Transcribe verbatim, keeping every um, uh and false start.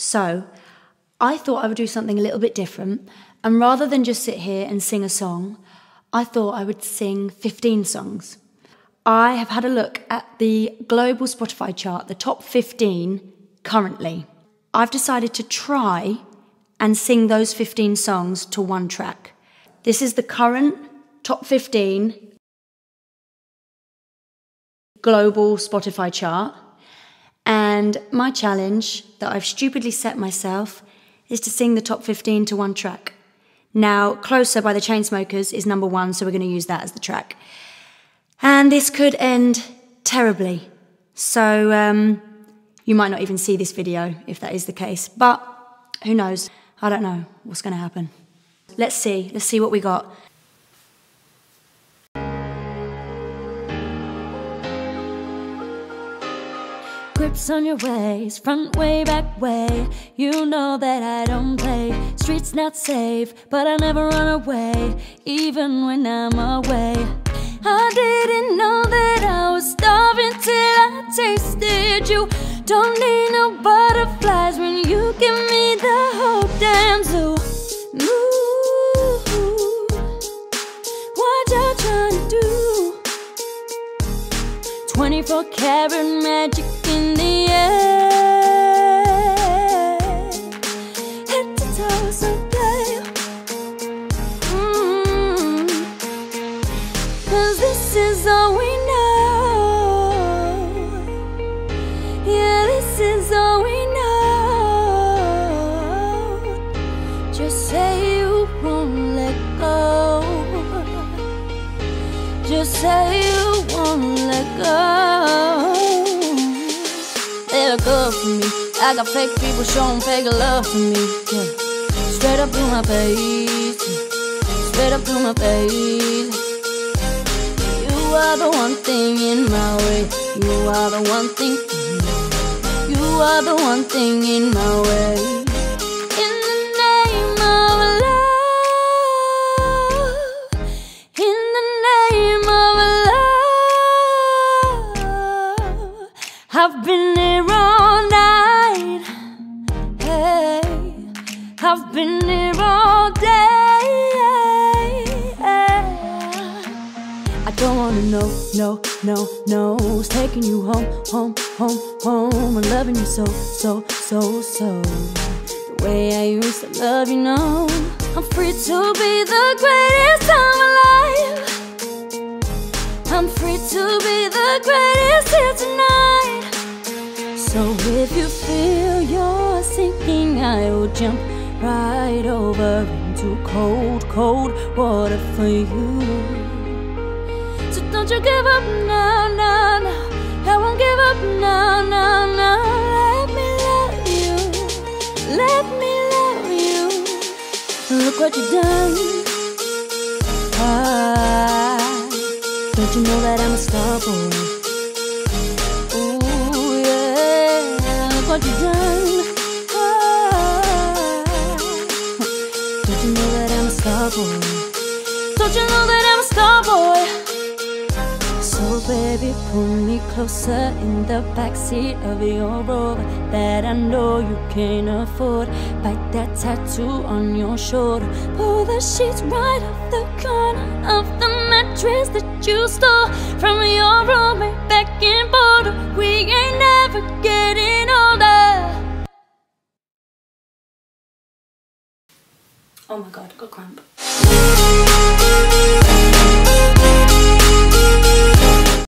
So I thought I would do something a little bit different, and rather than just sit here and sing a song, I thought I would sing fifteen songs. I have had a look at the global Spotify chart, the top fifteen currently. I've decided to try and sing those fifteen songs to one track. This is the current top fifteen global Spotify chart. And my challenge that I've stupidly set myself is to sing the top fifteen to one track. Now, Closer by The Chainsmokers is number one, so we're going to use that as the track. And this could end terribly. So um, you might not even see this video if that is the case. But who knows? I don't know what's going to happen. Let's see. Let's see what we got. Grips on your ways, front way, back way. You know that I don't play. Street's not safe, but I never run away, even when I'm away. I didn't know that I was starving till I tasted you. Don't need no butterflies when you give me the whole damn zoo. Ooh, what y'all trying to do? twenty-four karat magic in the air, head to toe, so play. mm-hmm. Cause this is all we know. Yeah, this is all we know. Just say you won't let go. Just say you won't let go. They look good for me. I got fake people showing fake love for me. Yeah. Straight up in my face. Straight up in my face. You are the one thing in my way. You are the one thing. You are the one thing in my way. In the name of love. In the name of love. I've been here all night, hey. I've been here all day, yeah. I don't wanna know, no, no, no. It's taking you home, home, home, home. I'm loving you so, so, so, so. The way I used to love you, know I'm free to be the greatest I'm alive. I'm free to be the greatest here tonight. So if you feel you're sinking, I will jump right over into cold, cold water for you. So don't you give up now, now, now. I won't give up now, now, now. Let me love you, let me love you. Look what you've done. Ah, don't you know that I'm a star boy? What you done? Oh. Don't you know that I'm a star boy? Don't you know that I'm a star boy? So baby, pull me closer in the backseat of your Rover that I know you can't afford. Bite that tattoo on your shoulder. Pull the sheets right off the corner of the mattress that you stole from your roommate back in Boulder. We ain't never getting older. Oh my god, got cramp.